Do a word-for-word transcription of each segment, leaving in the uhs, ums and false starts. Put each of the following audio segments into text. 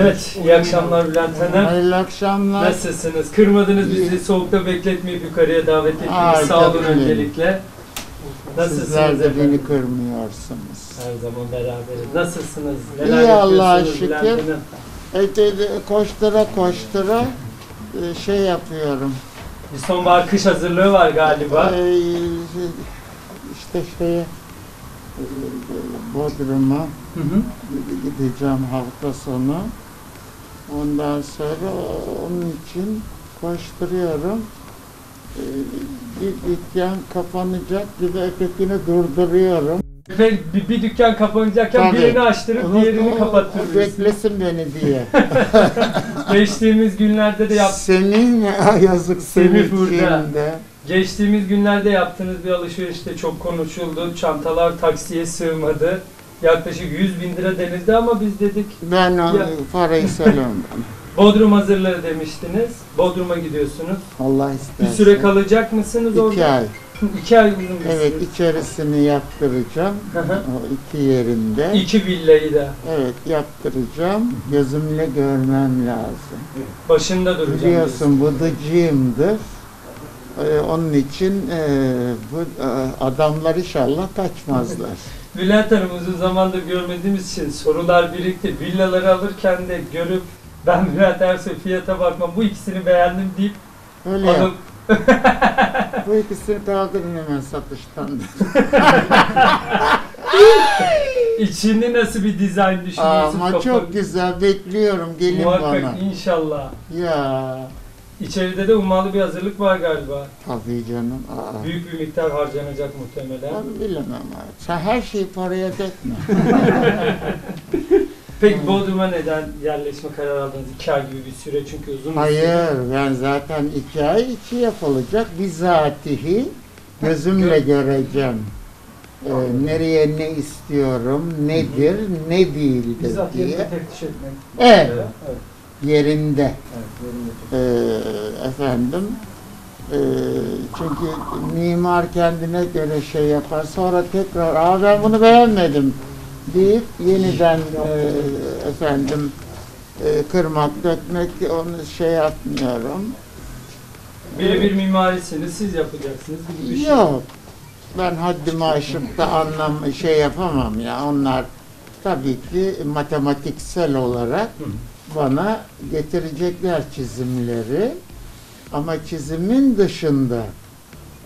Evet, iyi akşamlar Bülent Hanım. Hayırlı akşamlar. Nasılsınız? Kırmadınız bizi, soğukta bekletmeyip yukarıya davet ettiniz. Sağ olun öncelikle. Nasılsınız? Sizler de beni kırmıyorsunuz. Her zaman beraberiz. Nasılsınız? Neler İyi Allah'a şükür. Koştura koştura şey yapıyorum. Bir sonbahar kış hazırlığı var galiba. İşte şeye, Bodrum'a gideceğim hafta sonu. Ondan sonra onun için koşturuyorum. Bir dükkan kapanacak, bir de ötekini durduruyorum. Bir, bir dükkan kapanacakken tabii, birini açtırıp onu, diğerini o, kapattırıyorsun. O beklesin beni diye. Geçtiğimiz günlerde de yaptınız. Senin yazık senin burada. Geçtiğimiz günlerde yaptığınız bir alışverişte çok konuşuldu. Çantalar taksiye sığmadı. Yaklaşık yüz bin lira denildi ama biz dedik. Ben ya, parayı söylüyorum. Bodrum hazırları demiştiniz. Bodrum'a gidiyorsunuz. Allah istersen. Bir süre kalacak mısınız iki orada? İki ay. İki ay uzun bir evet, süre. İçerisini yaptıracağım. O iki yerinde. İki villayı da. Evet, yaptıracağım. Gözümle görmem lazım. Başında duracağım. Biliyorsun bıdıcıyımdır. Ee, onun için e, bu e, adamlar inşallah kaçmazlar. Bülent Hanım, uzun zamandır görmediğimiz için sorular birikti. Villaları alırken de görüp ben Bülent Ersoy fiyata bakmam, bu ikisini beğendim deyip öyle adım... Bu ikisini kaldırın hemen satıştan. İçini nasıl bir dizayn düşünüyorsun? Ama çok güzel, bekliyorum, gelin muhakkak bana. Muhakkak inşallah. Ya. İçeride de ummalı bir hazırlık var galiba. Tabii canım. Aa. Büyük bir miktar harcanacak muhtemelen. Ben bilemem abi. Sen her şeyi paraya dökme. Peki Bodrum'a neden yerleşme kararı aldınız? İki ay gibi bir süre çünkü uzun bir Hayır, süre. Ben zaten iki ay içi yapılacak. Bizatihi gözümle göreceğim. Ee, nereye ne istiyorum, nedir, ne değildir Bizzat diye. Bizzat teftiş etmek. Evet. Evet. Yerinde. Evet, yerinde. Ee, efendim. Ee, çünkü mimar kendine göre şey yapar. Sonra tekrar, aa ben bunu beğenmedim deyip yeniden e, efendim e, kırmak, dökmek, onu şey yapmıyorum. Birebir bir mimarisiniz, siz yapacaksınız gibi bir şey. Yok. Ben haddimi aşıp da anlam şey yapamam ya. Onlar tabii ki matematiksel olarak bana getirecekler çizimleri. Ama çizimin dışında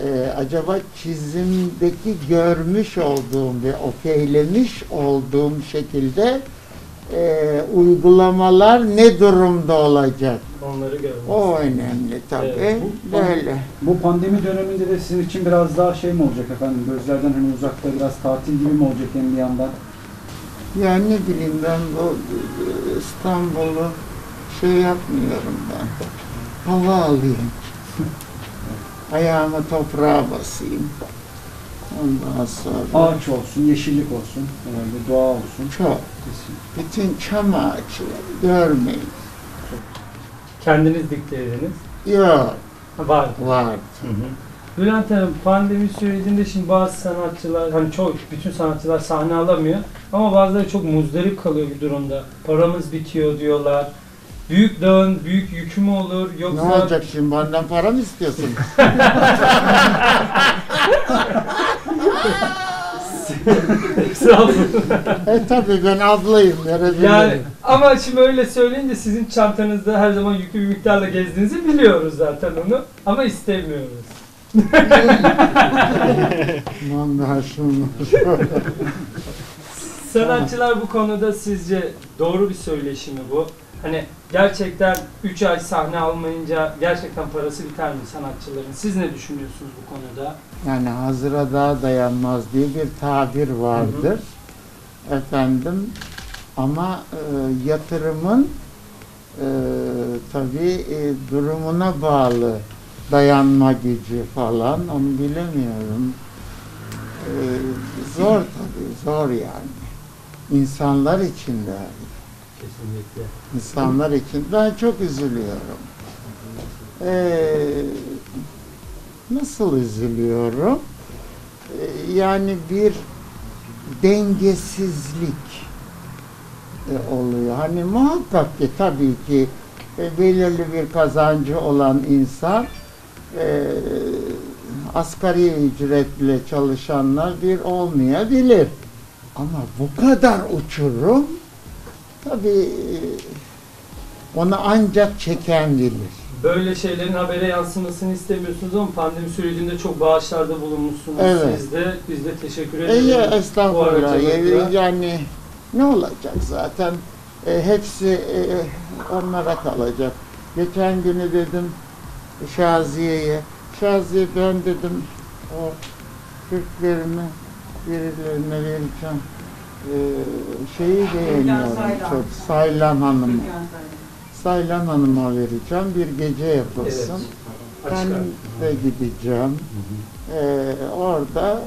Ee, acaba çizimdeki görmüş olduğum ve okeylemiş olduğum şekilde e, uygulamalar ne durumda olacak? Onları görmek. O önemli tabii. Evet, bu, böyle. Bu pandemi döneminde de sizin için biraz daha şey mi olacak efendim? Gözlerden hani uzakta biraz tatil gibi mi olacak hem bir yandan? Yani ne bileyim ben bu İstanbul'u şey yapmıyorum ben. Hava alayım. Ayağımı toprağa basayım. Ondan sonra... Ağaç olsun, yeşillik olsun, yani doğa olsun. Çok. Bütün çam ağaçları görmeyin. Kendiniz diktirdiniz? Yok. Var. Var. Bülent Hanım, pandemi sürecinde şimdi bazı sanatçılar, hani çok, bütün sanatçılar sahne alamıyor ama bazıları çok muzdarip kalıyor bir durumda. Paramız bitiyor diyorlar. Büyük dağın büyük yükü mü olur yoksa... Ne olacak şimdi? Benden para mı istiyorsun? e tabii ben ablayım. Yani, ama şimdi öyle söyleyince sizin çantanızda her zaman yüklü bir miktarla gezdiğinizi biliyoruz zaten onu. Ama istemiyoruz. Aman daha şunu. Sanatçılar bu konuda sizce doğru bir söyleşi mi bu? Hani gerçekten üç ay sahne almayınca gerçekten parası biter mi sanatçıların? Siz ne düşünüyorsunuz bu konuda? Yani hazıra daha dayanmaz diye bir tabir vardır. Hı hı. Efendim ama e, yatırımın e, tabii e, durumuna bağlı dayanma gücü falan onu bilemiyorum. E, zor tabii, zor yani. İnsanlar için de. Kesinlikle. İnsanlar için ben çok üzülüyorum. Ee, nasıl üzülüyorum? Ee, yani bir dengesizlik, oluyor. Hani muhakkak ki tabii ki e, belirli bir kazancı olan insan, e, asgari ücretle çalışanlar bir olmayabilir. Ama bu kadar uçurum tabii onu ancak çeken bilir. Böyle şeylerin habere yansımasını istemiyorsunuz ama pandemi sürecinde çok bağışlarda bulunmuşsunuz. Evet. Siz de, biz de teşekkür ederiz. İyi, estağfurullah. Yani ne olacak zaten? E, hepsi e, onlara kalacak. Geçen günü dedim Şaziye'ye, Şaziye ben dedim o Türklerimi birilerine vereceğim. Ee, şeyi beğeniyorum Saylan. Çok. Saylan Hanım. Saylan Hanım'a vereceğim. Bir gece yapılsın. Evet. Ben de gideceğim. Hı hı. Ee, orada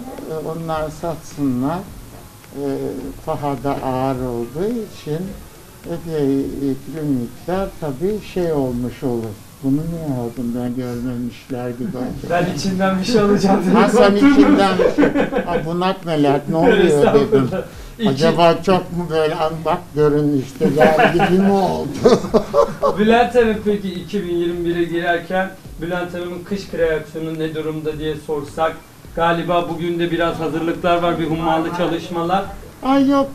onlar satsınlar. Ee, pahada ağır olduğu için epey yüklü miktar tabii şey olmuş olur. Bunu ne aldım ben görmemişlerdi bence. Ben içinden bir şey alacağım. Ha sen içinden bir şey. Aa, bu nat melek ne oluyor dedim. İki. Acaba çok mu böyle bak görün işte gibi mi oldu? Bülent Hanım peki iki bin yirmi bir'e girerken Bülent Hanım'ın kış kreasyonu ne durumda diye sorsak galiba bugün de biraz hazırlıklar var, bir hummalı çalışmalar. Ay yok,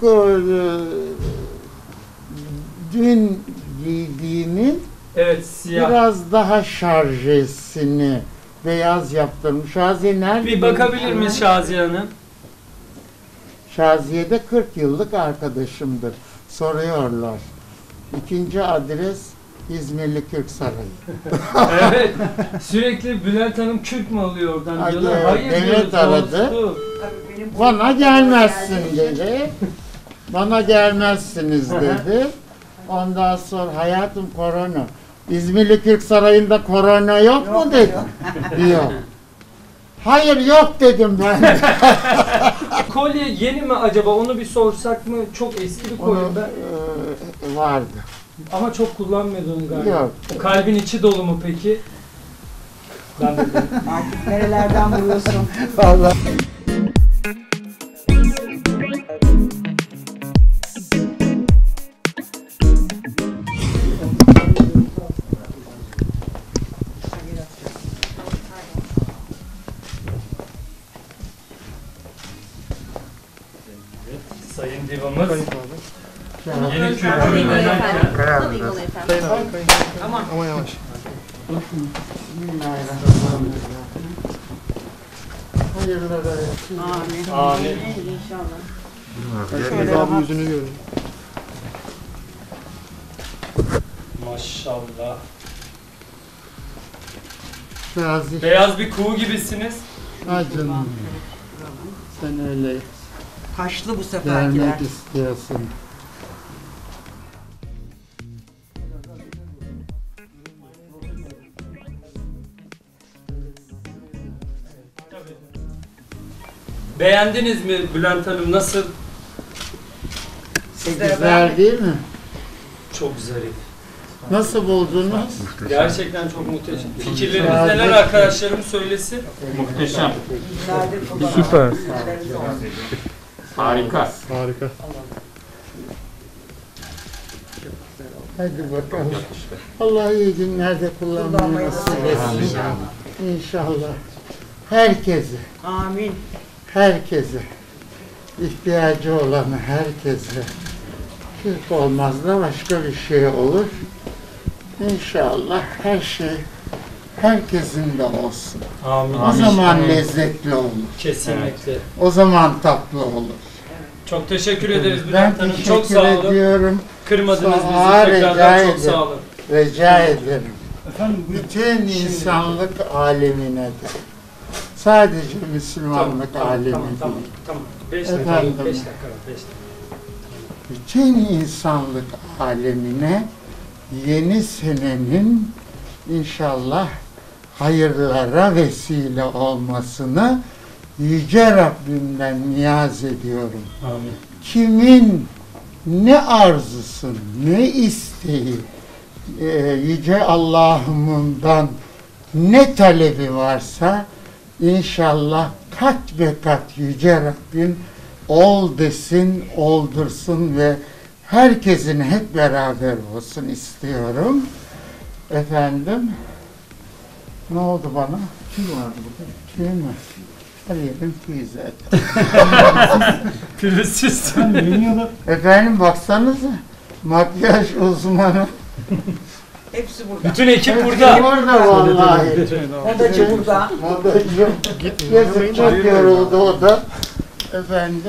dün giydiğinin evet, siyah. Biraz daha şarjesini beyaz yaptırmış. Şaziye nerede? Bir bakabilir miyiz Şaziye Hanım? Şaziye de kırk yıllık arkadaşımdır. Soruyorlar. İkinci adres İzmirli Kürk Sarayı. Evet. Sürekli Bülent Hanım Kürk mü alıyor oradan? Ay, diyorlar. Hayır, evet aradı. Bana gelmezsin dedi. Bana gelmezsiniz dedi. Ondan sonra hayatım korona. İzmirli Kürk Sarayı'nda korona yok, yok mu dedim. Diyor. Hayır yok dedim ben. Kolye yeni mi acaba? Onu bir sorsak mı? Çok eski bir kolye. Onu, e, vardı. Ama çok kullanmıyordun galiba. Yok. Kalbin içi dolu mu peki? Ben de artık nerelerden buluyorsun? Vallahi. Sayın Divamız, yeni kültürü denerken... Kayağım biraz. Kayın abi, kayın. Ama yavaş. Hayırlara yavaş. Amin. İnşallah. Yeriniz abim yüzünü görün. Maşallah. Beyaz bir kuğu gibisiniz. Ha canım. Sen öyle. Kaşlı bu seferkiler. Gelmek istiyorsun. Beğendiniz mi Bülent Hanım? Nasıl? Çok güzel değil mi? Çok güzel. Nasıl buldunuz? Gerçekten çok muhteşem. Fikirleriniz neler arkadaşlarım söylesin? Muhteşem. Süper. Harika. Harika. Hadi bakalım. Allah iyi günlerde kullanmayı nasip etsin. İnşallah. Herkese. Amin. Herkese. İhtiyacı olanı herkese. Kürk olmaz da başka bir şey olur. İnşallah her şey herkesin de olsun. Amin. O zaman amin. Lezzetli olur. Kesinlikle. Evet. O zaman tatlı olur. Evet. Çok teşekkür ederiz Bülent Hanım. Çok sağ olun. Ediyorum. Kırmadınız bizi. Aa, rica çok sağ olun. Rica ederim. Efendim, bütün insanlık şimdi alemine de. Sadece Müslümanlık tamam, alemine tamam, tamam, değil. Tamam. Beş dakika, beş dakika, beş dakika. Bütün insanlık alemine yeni senenin İnşallah hayırlara vesile olmasını Yüce Rabbimden niyaz ediyorum. Amin. Kimin ne arzusu, ne isteği, e, Yüce Allah'ımdan ne talebi varsa inşallah kat be kat Yüce Rabbim ol desin, oldursun ve herkesin hep beraber olsun istiyorum. Efendim, ne oldu bana? Tüy vardı burada. Tüy mü? Her yerim tüy zaten. Pürüzsüz. Efendim baksanıza, makyaj uzmanı. Hepsi burada. Bütün ekip burada. Hepsi burada vallahi. Modacı burada. Modacı. Yazık çok yoruldu o da. Efendim.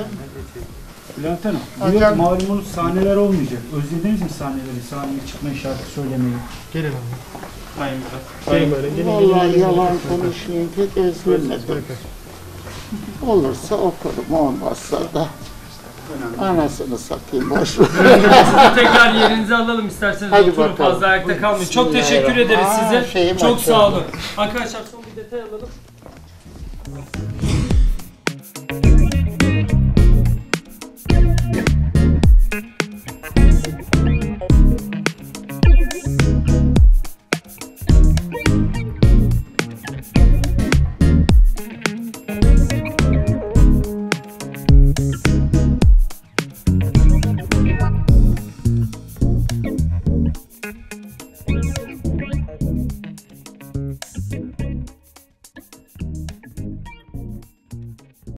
Bülent Hanım, malumunuz sahneler olmayacak. Özlediniz mi sahneleri, sahneye çıkmayı, şarkı söylemeyi? Gelin abi. Aynen. Aynen böyle. Gelin, vallahi gelin, yalan konuşuyor. Pek özlemedim. Olursa okurum, olmazsa da. Anasını satayım, boş ver. Tekrar yerinizi alalım isterseniz. Hadi oturun, bakalım. Fazla ayakta kalmayın. Çok teşekkür ederiz size. Aa, çok sağ olun. Arkadaşlar son bir detay alalım.